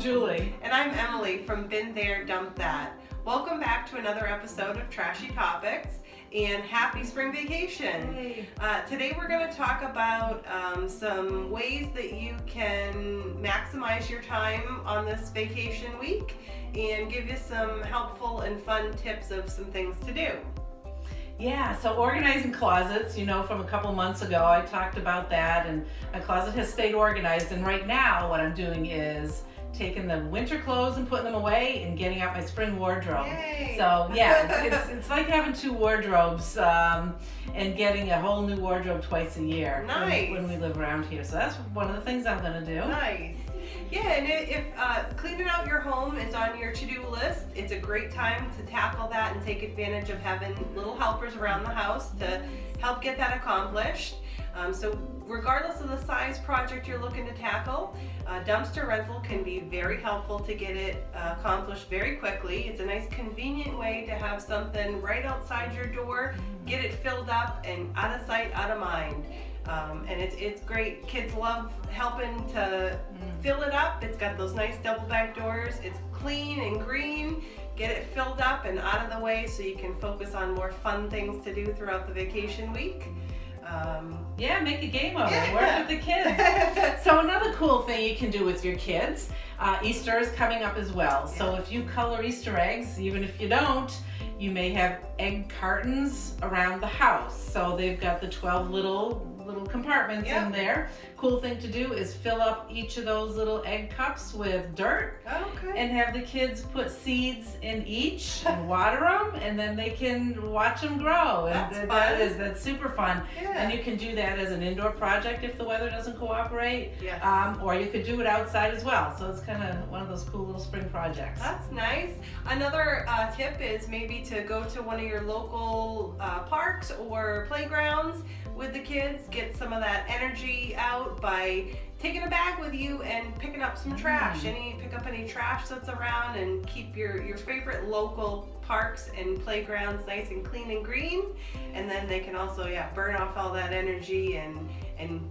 Julie. And I'm Emily from Bin There, Dump That. Welcome back to another episode of Trashy Topics, and happy spring vacation. Hey. Today we're going to talk about some ways that you can maximize your time on this vacation week and give you some helpful and fun tips of some things to do. Yeah, so organizing closets, you know, from a couple months ago, I talked about that, and my closet has stayed organized. And right now what I'm doing is taking the winter clothes and putting them away and getting out my spring wardrobe. Yay. So yeah, it's like having two wardrobes and getting a whole new wardrobe twice a year. Nice. When we live around here. So that's one of the things I'm going to do. Nice. Yeah, and if cleaning out your home is on your to-do list, it's a great time to tackle that and take advantage of having little helpers around the house to help get that accomplished. So regardless of the size project you're looking to tackle, dumpster rental can be very helpful to get it accomplished very quickly. It's a nice convenient way to have something right outside your door, get it filled up and out of sight, out of mind. And it's great. Kids love helping to fill it up. It's got those nice double back doors. It's clean and green. Get it filled up and out of the way so you can focus on more fun things to do throughout the vacation week. Yeah, make a game of it. Yeah. Work with the kids. So another cool thing you can do with your kids, Easter is coming up as well. So if you color Easter eggs, even if you don't, you may have egg cartons around the house. So they've got the 12 little compartments in there. Cool thing to do is fill up each of those little egg cups with dirt and have the kids put seeds in each and water them, and then they can watch them grow. And that's super fun. Yeah. And you can do that as an indoor project if the weather doesn't cooperate, or you could do it outside as well. So it's kind of one of those cool little spring projects. That's nice. Another tip is maybe to go to one of your local parks or playgrounds with the kids. Get some of that energy out by taking a bag with you and picking up some trash. Pick up any trash that's around, and keep your favorite local parks and playgrounds nice and clean and green. And then they can also burn off all that energy and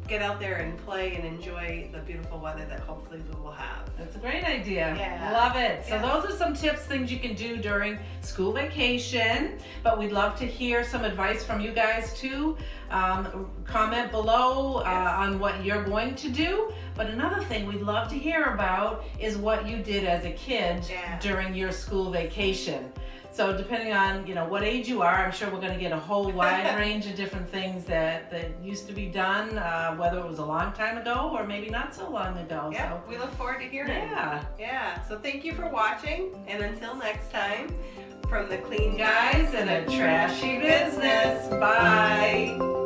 get out there and play and enjoy the beautiful weather that hopefully we will have. That's a great idea. Yeah. Love it. So those are some tips, things you can do during school vacation, but we'd love to hear some advice from you guys too. Comment below on what you're going to do. But another thing we'd love to hear about is what you did as a kid during your school vacation. So depending on what age you are, I'm sure we're going to get a whole wide range of different things that used to be done, whether it was a long time ago or maybe not so long ago. Yeah, so we look forward to hearing. Yeah. So thank you for watching, and until next time, from the clean guys and a trashy business. Bye.